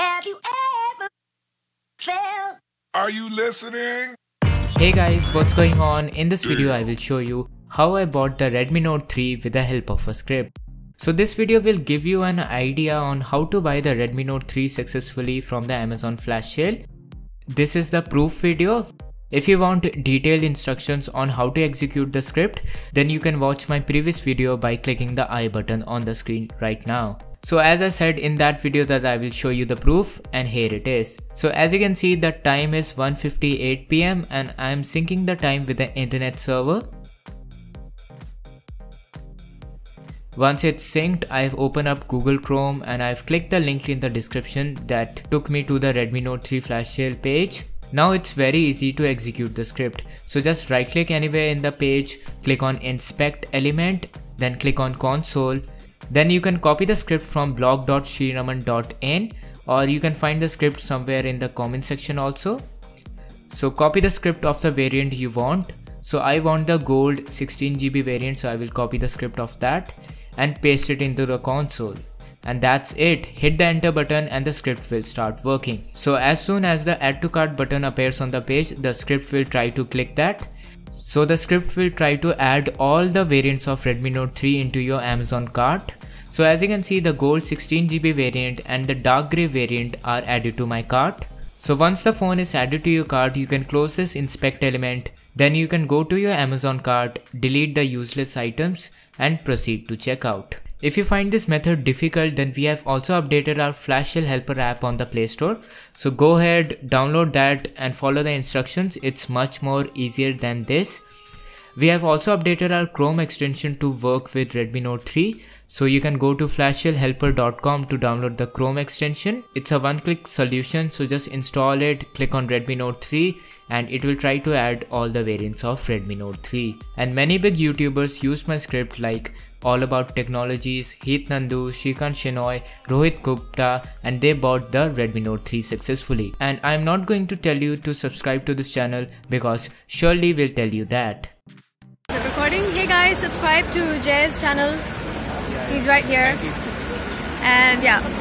Have you ever felt? Are you listening? Hey guys, what's going on? In this video I will show you how I bought the Redmi Note 3 with the help of a script. So this video will give you an idea on how to buy the Redmi Note 3 successfully from the Amazon flash sale. This is the proof video. If you want detailed instructions on how to execute the script, then you can watch my previous video by clicking the I button on the screen right now. So as I said in that video that I will show you the proof, and here it is. So as you can see, the time is 1:58 PM and I am syncing the time with the internet server. Once it's synced, I've opened up Google Chrome and I've clicked the link in the description that took me to the Redmi Note 3 flash sale page. Now it's very easy to execute the script. So just right click anywhere in the page, click on inspect element, then click on console. Then you can copy the script from blog.sriraman.in, or you can find the script somewhere in the comment section also. So copy the script of the variant you want. So I want the gold 16GB variant, so I will copy the script of that and paste it into the console. And that's it. Hit the enter button and the script will start working. So as soon as the add to cart button appears on the page, the script will try to click that. So the script will try to add all the variants of Redmi Note 3 into your Amazon cart. So as you can see, the gold 16GB variant and the dark grey variant are added to my cart. So once the phone is added to your cart, you can close this inspect element. Then you can go to your Amazon cart, delete the useless items and proceed to checkout. If you find this method difficult, then we have also updated our FlashSaleHelper app on the Play Store. So go ahead, download that and follow the instructions. It's much more easier than this. We have also updated our Chrome extension to work with Redmi Note 3. So you can go to FlashSaleHelper.com to download the Chrome extension. It's a one-click solution. So just install it, click on Redmi Note 3 and it will try to add all the variants of Redmi Note 3. And many big YouTubers used my script like All About Technologies, Heath Nandu, Shikan Shinoi, Rohit Gupta, and they bought the Redmi Note 3 successfully. And I'm not going to tell you to subscribe to this channel because surely will tell you that. Recording. Hey guys, subscribe to Jay's channel. He's right here. And yeah.